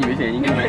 你没选，应该没。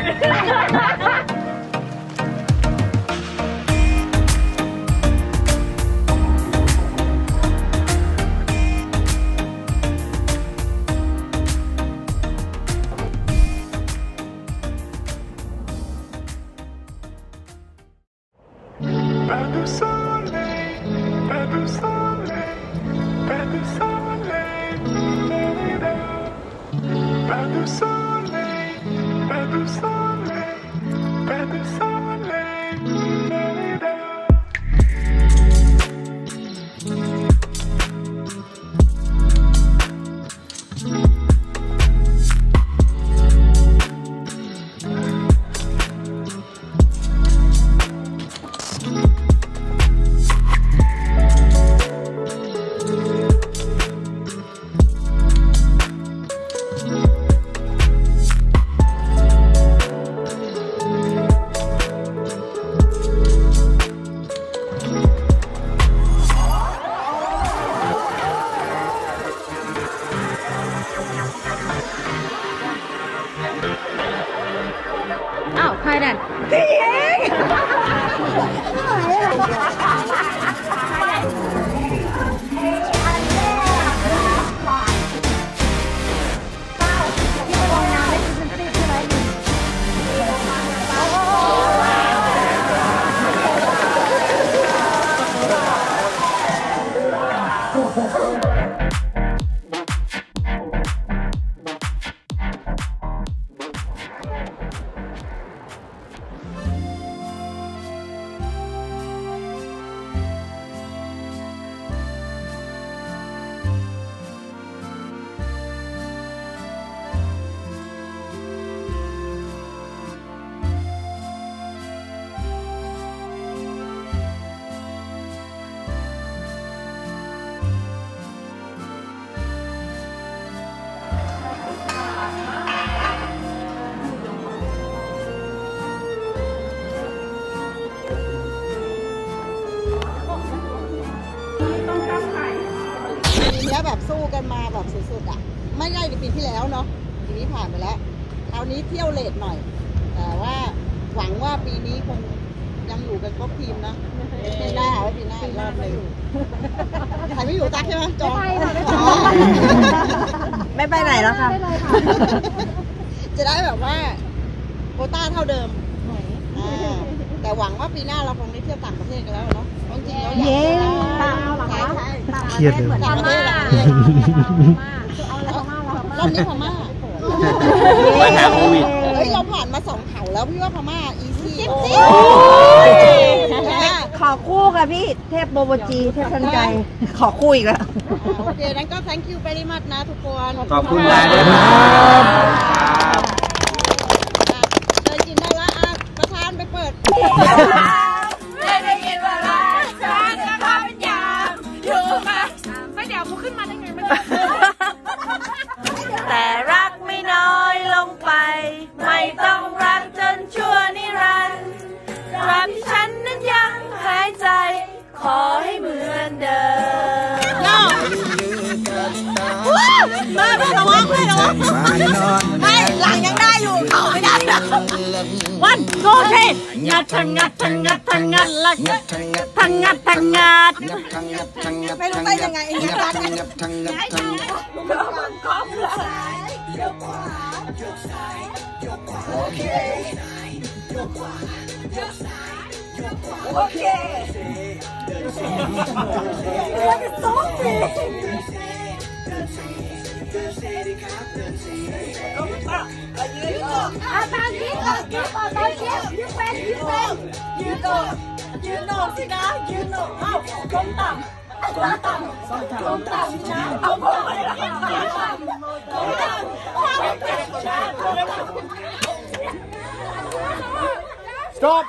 แบบสู้กันมาแบบสุดๆอ่ะไม่ง่ายในปีที่แล้วเนาะปีนี้ผ่านไปแล้วคราวนี้เที่ยวเลทหน่อยแต่ว่าหวังว่าปีนี้คงยังอยู่กันครบทีมนะปีหน้าปีหน้าอีกรอบเลยใครไม่อยู่ตักใช่ไหมจองไม่ไปไหนแล้วค่ะจะได้แบบว่าโควต้าเท่าเดิมแต่หวังว่าปีหน้าเราคงได้เที่ยวต่างประเทศกันแล้วเนาะจริงๆเราอยากไปเครียดเลยพม่าเรานี่พม่าปัญหาโควิดเฮ้ยเราผ่านมา2เผ่าแล้วพี่ว่าพม่าอีซี่ขอคู่ค่ะพี่เทพโบโบจีเทพทันใจขอคู่อีกแล้วโอเคนั้นก็ thank you very much นะทุกคนขอบคุณนะครับเคยกินได้ละอ่ะประธานไปเปิดแต่รักไม่น้อยลงไปไม่ต้องรักจนชั่วนิรันดร์รักที่ฉันนั้นยังหายใจขอให้เหมือนเดิมน้องมาไม่ระวังไม่ระวังไม่หลังยังได้อยู่เขาไม่ได้วันโกเทงัดทังงัดทังงัดทังงัดละทังงัดทังงัดไม่รู้ได้ยังไงไอ้ยักษ์รักStop!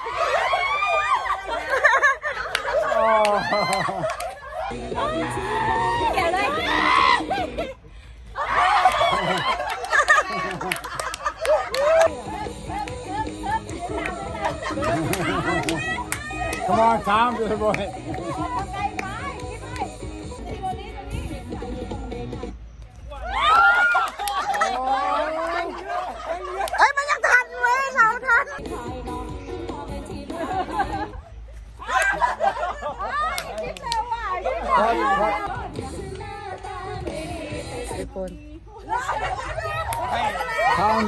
Come on, Tom, little boy. Ay, mañana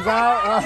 comes out.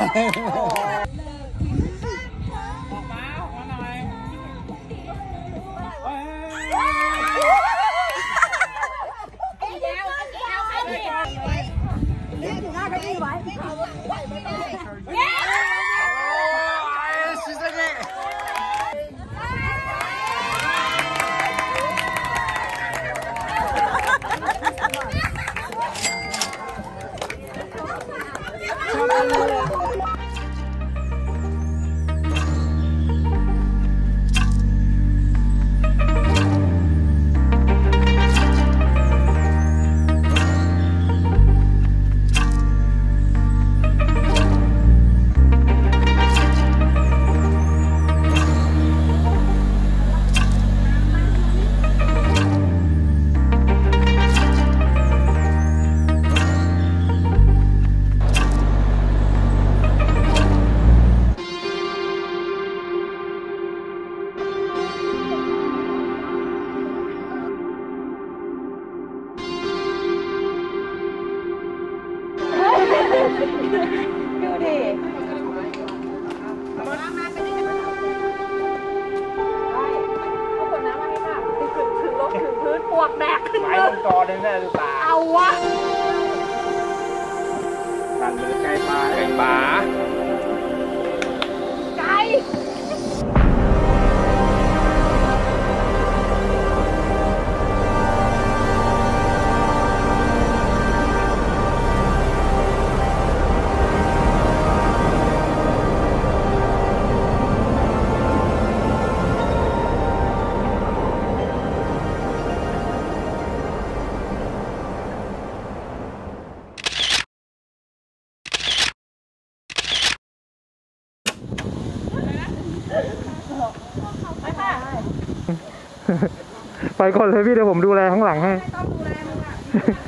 ไปก่อนเลยพี่เดี๋ยวผมดูแลข้างหลังให้